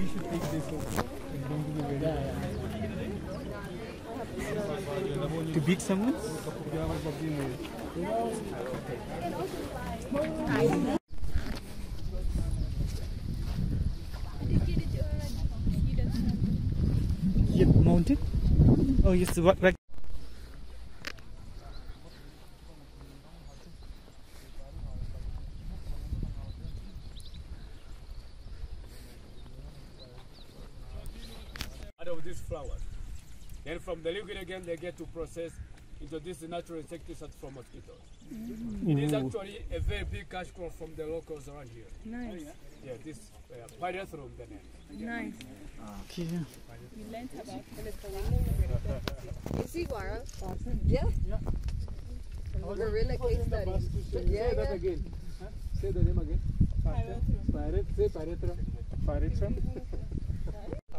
We should take this off. It's going to be very hard. To beat someone? Get mounted? Oh, yes, right. Flowers. Then from the liquid again they get to process into this natural insecticide for mosquitoes. It is actually a very big cash crop from the locals around here. Nice. Yeah, this Pyrethrum the name. Nice. Okay. You learnt about Is he viral? Yeah? Yeah. Gorilla case study. Say that again. Huh? Say the name again. Pyrethrum. Say Pyrethrum. Pyrethrum.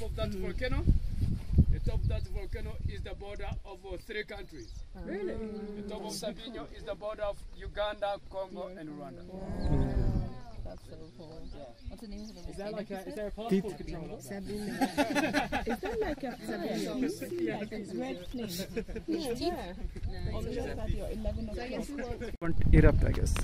Of that volcano, the top of that volcano is the border of three countries. Really? The top of Sabyinyo is the border of Uganda, Congo, and Rwanda. Wow. That's so cool. Yeah. What's the name of the volcano? Is that like is there a political control? Sabyinyo. Is that like a Sabyinyo? Yeah, like a red flame. Yeah. Yeah. No, it's just at your 11 o'clock. I want to erupt, I guess.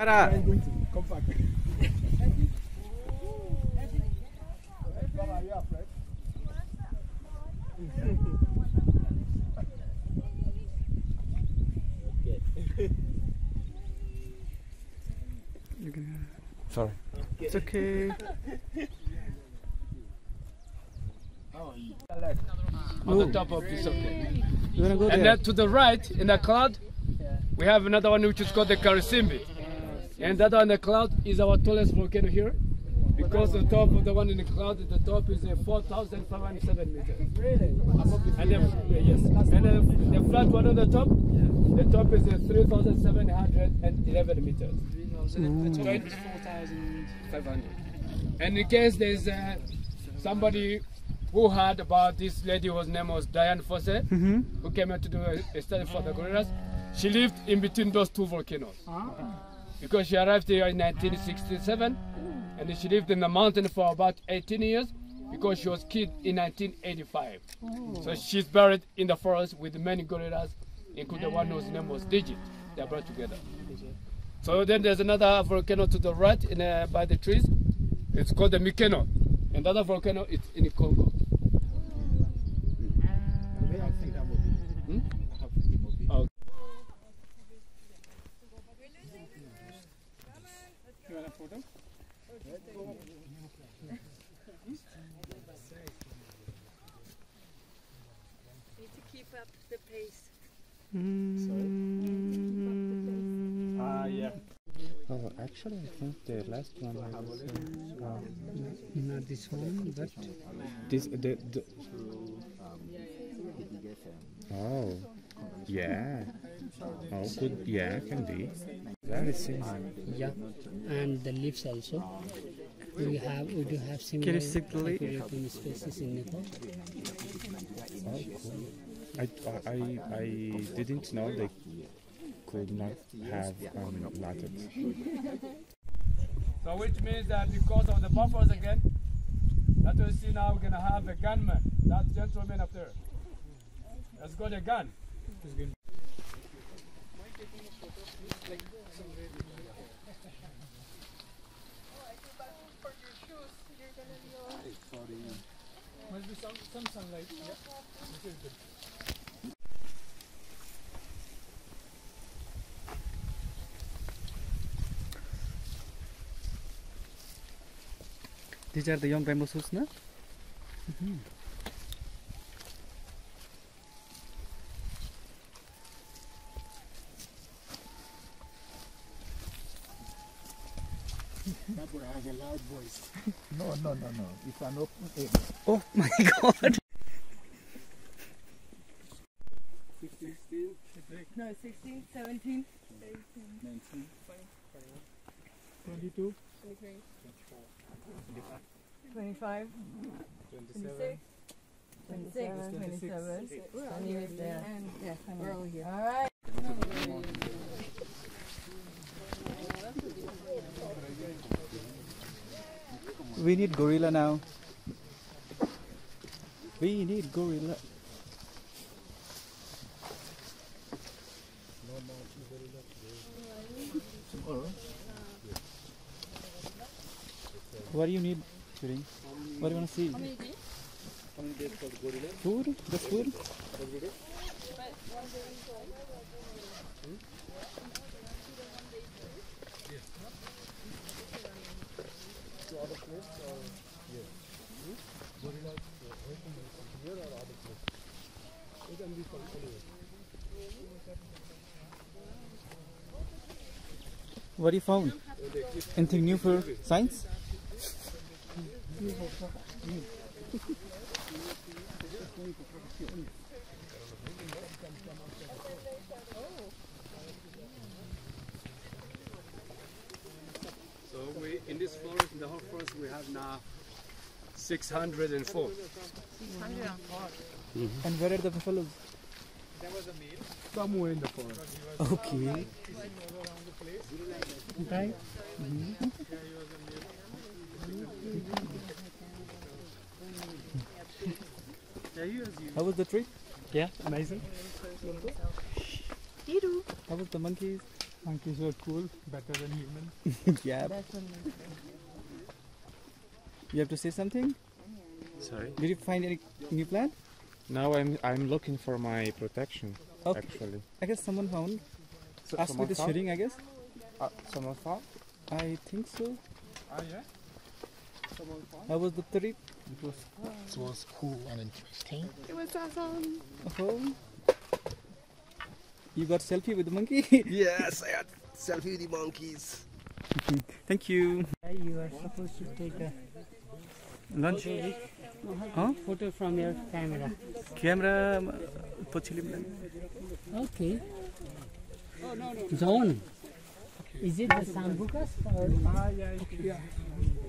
I'm going to come back. Sorry. It's okay. On the top of this, okay. And then to the right, in the cloud, we have another one which is called the Karisimbi. And that one in the cloud is our tallest volcano here, because the top of the one in the cloud, the top is 4,507 meters. Really? And the flat one on the top is 3,711 meters. The top is 4,500. And in case there's somebody who heard about this lady whose name was Diane Fossey, who came here to do a study for the gorillas, she lived in between those two volcanoes. Because she arrived here in 1967 and she lived in the mountain for about 18 years because she was killed in 1985. Oh. So she's buried in the forest with many gorillas, including one whose name was Digit. They are brought together. So then there's another volcano to the right in, by the trees. It's called the Mikeno. And the other volcano is in Congo. Oh, actually, I think the last one was not this one, but this the oh, yeah. Oh, good. Yeah, can be. Very similar. Yeah, and the leaves also. We do have similar species in Nepal. Oh, cool. I didn't know they could not have latex. So which means that because of the buffers again, that we see now we're gonna have a gunman. That gentleman up there has got a gun. some sunlight. Yeah. This is good. These are the young bamboo shoots, no? Mm-hmm. That has a loud voice. No. It's an open air. Oh my God. 16. No, 16, 17, 18, 19, 20, 22, 23, 24, 25, 26, 27. We're all here. Yeah, we're all here. All right. We need gorilla now. We need gorilla. What do you need? What do you want to see? Food? Just food? What do you found? Anything new for science? So we in this forest, in the whole forest, we have now 604. 604. Mm-hmm. And where are the buffaloes? There was a male somewhere in the forest. Okay. Okay. Mm-hmm. How was the trip? Yeah, amazing. How was the monkeys? Monkeys were cool, better than humans. Yeah. You have to say something? Sorry? Did you find any new plant? Now I'm looking for my protection, okay. Actually. I guess someone found. So ask me the shooting, I guess. Someone found? I think so. Ah, yeah? Someone found? How was the trip? It was cool and interesting. It was awesome. Oh. You got selfie with the monkey? Yes, I had selfie with the monkeys. Thank you. You are supposed to take a lunch. Huh? Photo from your camera. Camera? Okay. Zone. Is it the sambucas?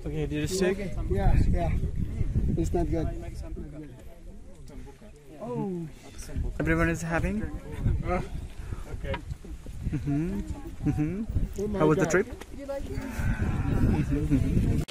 Okay, did you check? Yeah. It's not good. Oh. Everyone is having? Okay. Mm-hmm. How was the trip?